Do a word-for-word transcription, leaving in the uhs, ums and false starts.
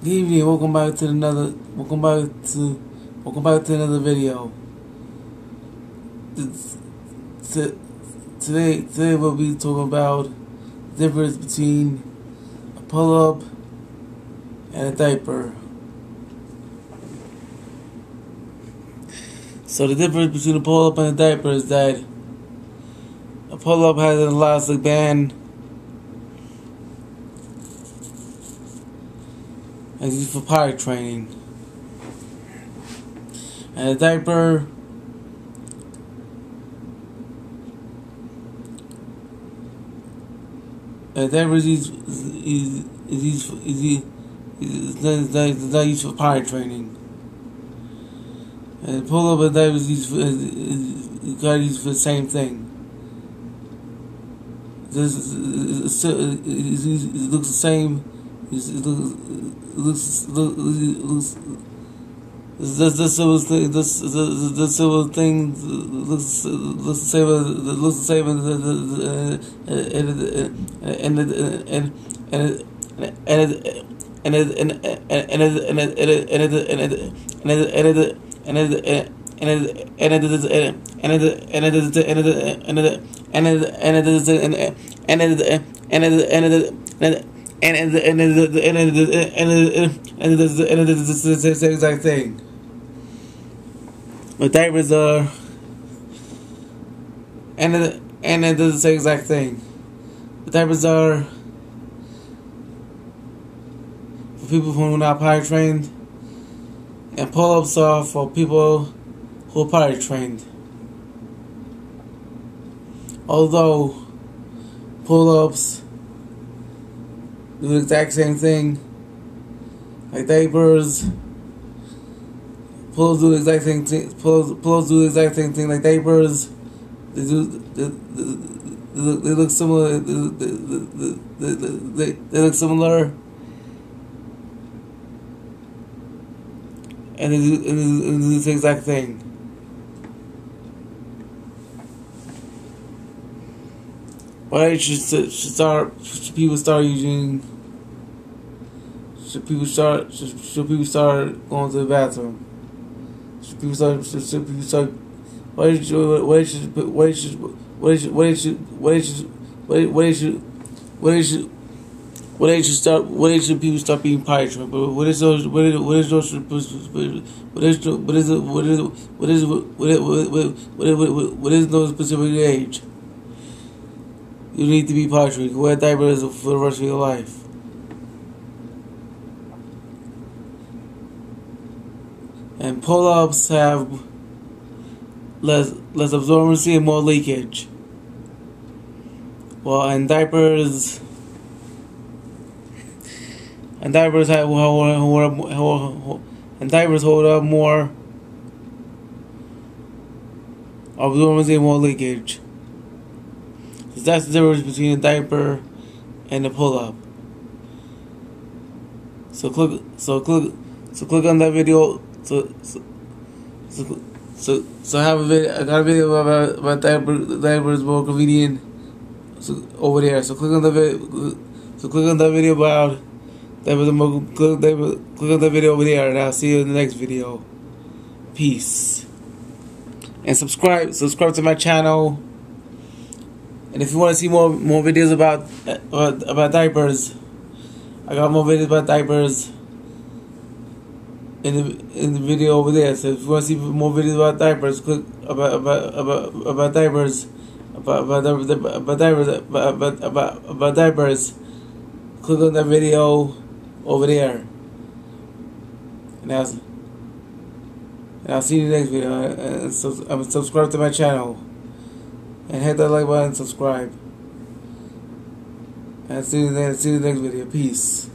Good evening, welcome back to another welcome back to welcome back to another video. Today today we'll be talking about the difference between a pull-up and a diaper. So the difference between a pull-up and a diaper is that a pull-up has an elastic band. It's used for potty training. And a diaper A diaper is used, is, is used for is, used, is, not, is, not, is not used for potty training. And pull up a diaper is used for is, is, is used for the same thing. This is, is, is, it looks the same It looks, it looks, this this silver thing, this this silver thing looks looks the same, looks the same, and and and and and and and and and And and and and and and and the same exact thing. The diapers are and and it does the same exact thing. The diapers are for people who are not potty trained, and pull-ups are for people who are potty trained. Although pull-ups do the exact same thing like diapers. Pull-ups do the exact same thing. Pull-ups do the exact same thing like diapers. They do. They, they, look, they look similar. They, they, they, they look similar. And they do, and they, and they do the exact thing. Why should should start should people start using? Should people start should, should people start going to the bathroom? Should people start should, should people start? Why should why should why should why should why should why should why should why should why should start why should people start being potty trained? But what is those what is what is those what is what is what is what is what is no specific age? You need to be potty trained. You can wear diapers for the rest of your life. And pull-ups have less less absorbency and more leakage. Well, and diapers and diapers have hold, hold, hold, hold, hold, and diapers hold up more absorbency and more leakage. That's the difference between a diaper and a pull-up. So click, so click, so click on that video. So, so, so, so, so I have a video. I got a video about about diaper. Diaper is more convenient. So over there. So click on the video. So click on that video about diapers. More, click, diaper, click on that video over there, and I'll see you in the next video. Peace. And subscribe. Subscribe to my channel. And if you want to see more more videos about uh, about diapers, I got more videos about diapers in the in the video over there. So if you want to see more videos about diapers, click about about about about diapers, about about about diapers, about about, about, about diapers. Click on that video over there. And I'll, and I'll see you in the next video. And so I'm subscribed to my channel. And hit that like button and subscribe. And see you in the next video. Peace.